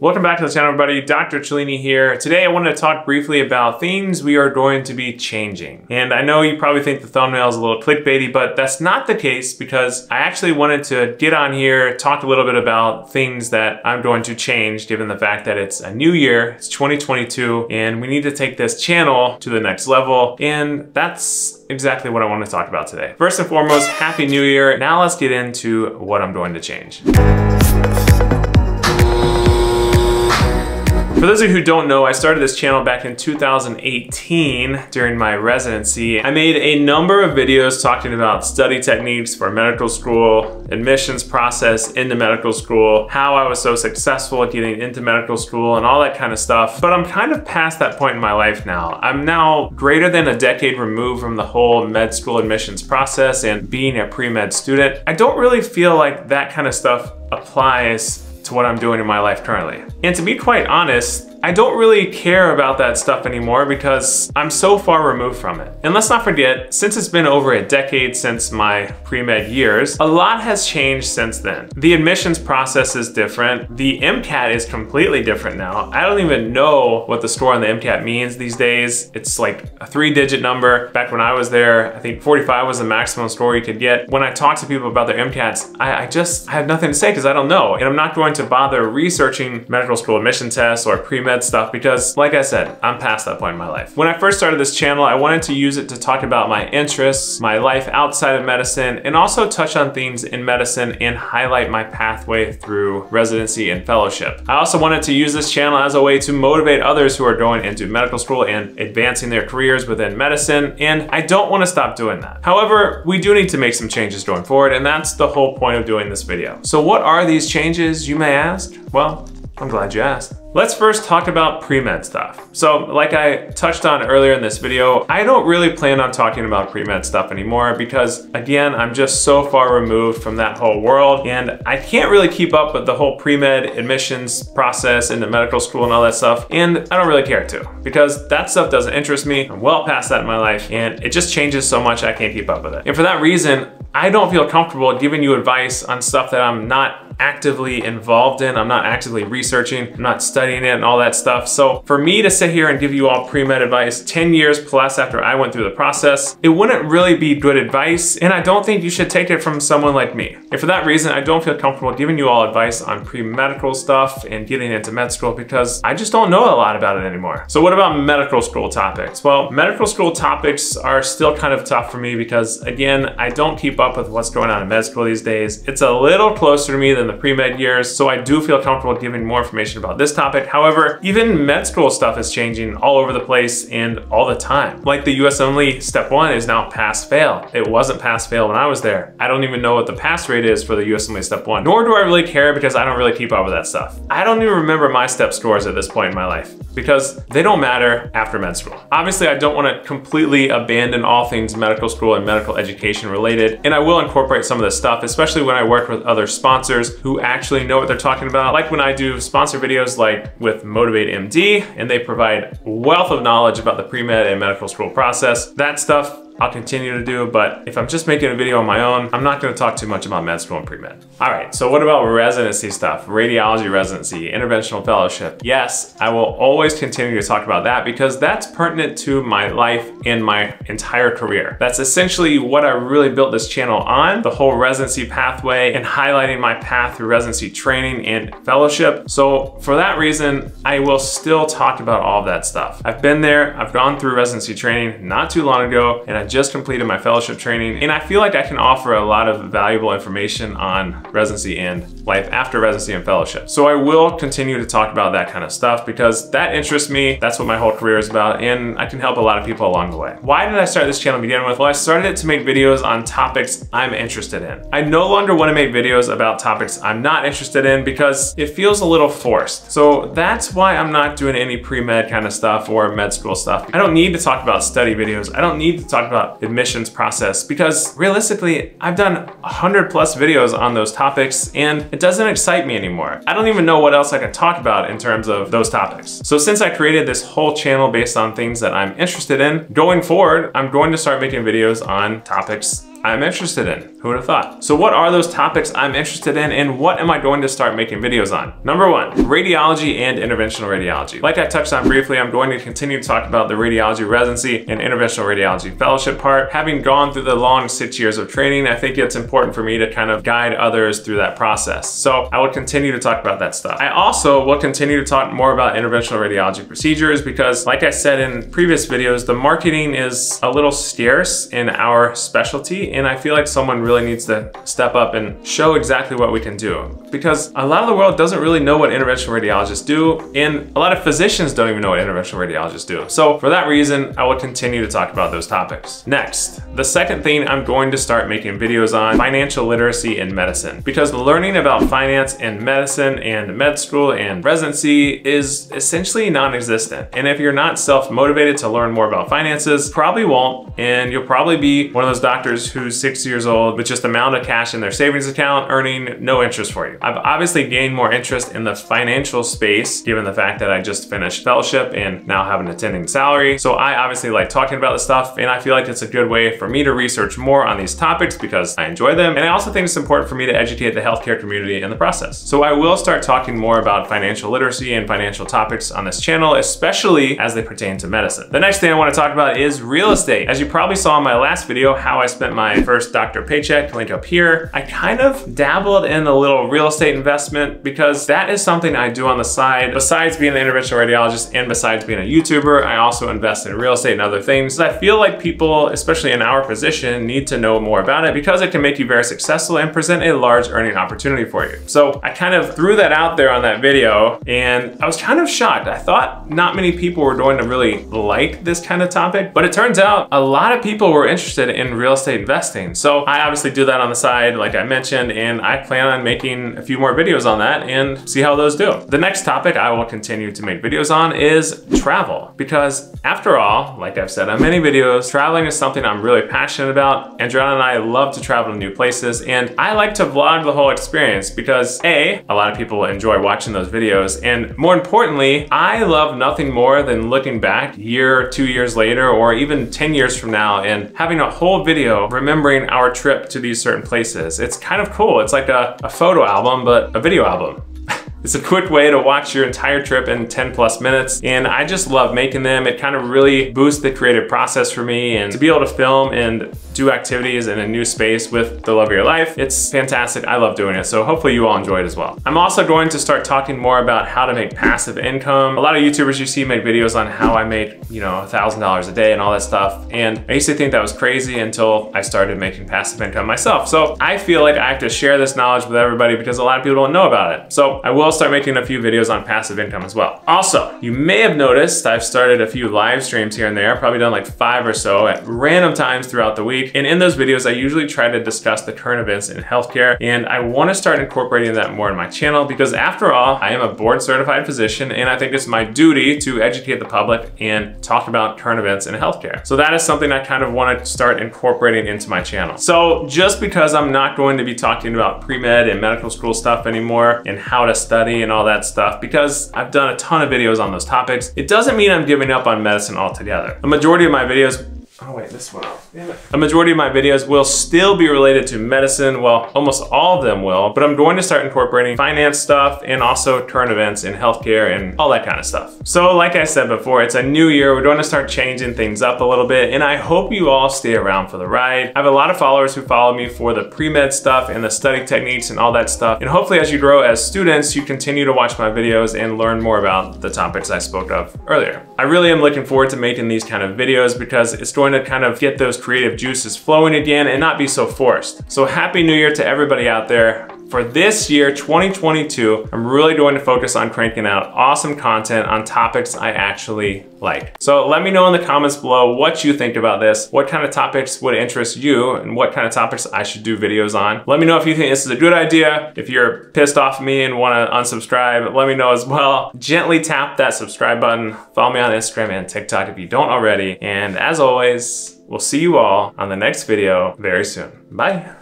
Welcome back to the channel, everybody. Dr. Cellini here. Today I wanted to talk briefly about themes we are going to be changing. And I know you probably think the thumbnail is a little clickbaity, but that's not the case because I actually wanted to get on here, talk a little bit about things that I'm going to change given the fact that it's a new year, it's 2022, and we need to take this channel to the next level. And that's exactly what I want to talk about today. First and foremost, Happy New Year. Now let's get into what I'm going to change. For those of you who don't know, I started this channel back in 2018 during my residency. I made a number of videos talking about study techniques for medical school, admissions process into medical school, how I was so successful at getting into medical school and all that kind of stuff. But I'm kind of past that point in my life now. I'm now greater than a decade removed from the whole med school admissions process and being a pre-med student. I don't really feel like that kind of stuff applies to what I'm doing in my life currently. And to be quite honest, I don't really care about that stuff anymore because I'm so far removed from it. And let's not forget, since it's been over a decade since my pre-med years, a lot has changed since then. The admissions process is different. The MCAT is completely different now. I don't even know what the score on the MCAT means these days. It's like a 3-digit number. Back when I was there, I think 45 was the maximum score you could get. When I talk to people about their MCATs, I have nothing to say because I don't know. And I'm not going to bother researching medical school admission tests or pre-med stuff because, like I said, I'm past that point in my life. When I first started this channel, I wanted to use it to talk about my interests, my life outside of medicine, and also touch on themes in medicine and highlight my pathway through residency and fellowship. I also wanted to use this channel as a way to motivate others who are going into medical school and advancing their careers within medicine, and I don't want to stop doing that. However, we do need to make some changes going forward, and that's the whole point of doing this video. So what are these changes, you may ask? Well, I'm glad you asked. Let's first talk about pre-med stuff. So like I touched on earlier in this video, I don't really plan on talking about pre-med stuff anymore because, again, I'm just so far removed from that whole world and I can't really keep up with the whole pre-med admissions process into medical school and all that stuff, and I don't really care to because that stuff doesn't interest me. I'm well past that in my life and it just changes so much I can't keep up with it. And for that reason, I don't feel comfortable giving you advice on stuff that I'm not actively involved in. I'm not actively researching, I'm not studying it and all that stuff. So for me to sit here and give you all pre-med advice 10 years plus after I went through the process, it wouldn't really be good advice. And I don't think you should take it from someone like me. And for that reason, I don't feel comfortable giving you all advice on pre-medical stuff and getting into med school because I just don't know a lot about it anymore. So what about medical school topics? Well, medical school topics are still kind of tough for me because, again, I don't keep up with what's going on in med school these days. It's a little closer to me than the pre-med years, so I do feel comfortable giving more information about this topic. However, even med school stuff is changing all over the place and all the time. Like the USMLE step 1 is now pass-fail. It wasn't pass-fail when I was there. I don't even know what the pass rate is for the USMLE step 1, nor do I really care because I don't really keep up with that stuff. I don't even remember my step scores at this point in my life because they don't matter after med school. Obviously, I don't want to completely abandon all things medical school and medical education related, and I will incorporate some of this stuff, especially when I work with other sponsors who actually know what they're talking about. Like when I do sponsor videos like with Motivate MD, and they provide a wealth of knowledge about the pre-med and medical school process. That stuff I'll continue to do, but if I'm just making a video on my own, I'm not gonna talk too much about med school and pre-med. All right, so what about residency stuff? Radiology residency, interventional fellowship. Yes, I will always continue to talk about that because that's pertinent to my life and my entire career. That's essentially what I really built this channel on, the whole residency pathway and highlighting my path through residency training and fellowship. So for that reason, I will still talk about all of that stuff. I've been there, I've gone through residency training not too long ago, and I just completed my fellowship training, and I feel like I can offer a lot of valuable information on residency and life after residency and fellowship. So I will continue to talk about that kind of stuff because that interests me. That's what my whole career is about, and I can help a lot of people along the way. Why did I start this channel to begin with? Well, I started it to make videos on topics I'm interested in. I no longer want to make videos about topics I'm not interested in because it feels a little forced. So that's why I'm not doing any pre-med kind of stuff or med school stuff. I don't need to talk about study videos. I don't need to talk about admissions process because realistically, I've done 100+ videos on those topics and it doesn't excite me anymore. I don't even know what else I can talk about in terms of those topics. So since I created this whole channel based on things that I'm interested in, going forward, I'm going to start making videos on topics I'm interested in. Who would have thought? So what are those topics I'm interested in, and what am I going to start making videos on? Number one, radiology and interventional radiology. Like I touched on briefly, I'm going to continue to talk about the radiology residency and interventional radiology fellowship part. Having gone through the long 6 years of training, I think it's important for me to kind of guide others through that process. So I will continue to talk about that stuff. I also will continue to talk more about interventional radiology procedures because, like I said in previous videos, the marketing is a little scarce in our specialty, and I feel like someone really needs to step up and show exactly what we can do, because a lot of the world doesn't really know what interventional radiologists do, and a lot of physicians don't even know what interventional radiologists do. So for that reason, I will continue to talk about those topics. Next, the second thing I'm going to start making videos on, financial literacy in medicine, because learning about finance and medicine and med school and residency is essentially non-existent. And if you're not self-motivated to learn more about finances, probably won't, and you'll probably be one of those doctors who's 60 years old with just the amount of cash in their savings account earning no interest for you. I've obviously gained more interest in the financial space given the fact that I just finished fellowship and now have an attending salary. So I obviously like talking about this stuff, and I feel like it's a good way for me to research more on these topics because I enjoy them. And I also think it's important for me to educate the healthcare community in the process. So I will start talking more about financial literacy and financial topics on this channel, especially as they pertain to medicine. The next thing I want to talk about is real estate. As you probably saw in my last video, how I spent my first doctor paycheck, link up here, I kind of dabbled in a little real estate investment because that is something I do on the side. Besides being an interventional radiologist and besides being a YouTuber, I also invest in real estate and other things. I feel like people, especially in our position, need to know more about it because it can make you very successful and present a large earning opportunity for you. So I kind of threw that out there on that video, and I was kind of shocked. I thought not many people were going to really like this kind of topic, but it turns out a lot of people were interested in real estate investing. So I obviously do that on the side, like I mentioned, and I plan on making a few more videos on that and see how those do. The next topic I will continue to make videos on is travel, because after all, like I've said on many videos, traveling is something I'm really passionate about. Andrea and I love to travel to new places, and I like to vlog the whole experience because a lot of people enjoy watching those videos, and more importantly, I love nothing more than looking back a year, 2 years later, or even 10 years from now and having a whole video remembering our trip to these certain places. It's kind of cool. It's like a photo album, but a video album. It's a quick way to watch your entire trip in 10+ minutes, and I just love making them. It kind of really boosts the creative process for me, and to be able to film and do activities in a new space with the love of your life, it's fantastic. I love doing it, so hopefully you all enjoy it as well. I'm also going to start talking more about how to make passive income. A lot of YouTubers you see make videos on how I make, you know, $1,000 a day and all that stuff, and I used to think that was crazy until I started making passive income myself. So I feel like I have to share this knowledge with everybody because a lot of people don't know about it. So I will start making a few videos on passive income as well. Also, you may have noticed I've started a few live streams here and there, probably done like 5 or so at random times throughout the week. And in those videos, I usually try to discuss the current events in healthcare. And I want to start incorporating that more in my channel because after all, I am a board certified physician, and I think it's my duty to educate the public and talk about current events in healthcare. So that is something I kind of want to start incorporating into my channel. So just because I'm not going to be talking about pre-med and medical school stuff anymore and how to study and all that stuff, because I've done a ton of videos on those topics, it doesn't mean I'm giving up on medicine altogether. A majority of my videos, a majority of my videos will still be related to medicine. Well, almost all of them will, but I'm going to start incorporating finance stuff and also current events in healthcare and all that kind of stuff. So like I said before, it's a new year. We're going to start changing things up a little bit, and I hope you all stay around for the ride. I have a lot of followers who follow me for the pre-med stuff and the study techniques and all that stuff. And hopefully as you grow as students, you continue to watch my videos and learn more about the topics I spoke of earlier. I really am looking forward to making these kind of videos because it's going to kind of get those creative juices flowing again and not be so forced. So happy new year to everybody out there. For this year, 2022, I'm really going to focus on cranking out awesome content on topics I actually like. So let me know in the comments below what you think about this, what kind of topics would interest you, and what kind of topics I should do videos on. Let me know if you think this is a good idea. If you're pissed off at me and want to unsubscribe, let me know as well. Gently tap that subscribe button. Follow me on Instagram and TikTok if you don't already. And as always, we'll see you all on the next video very soon. Bye.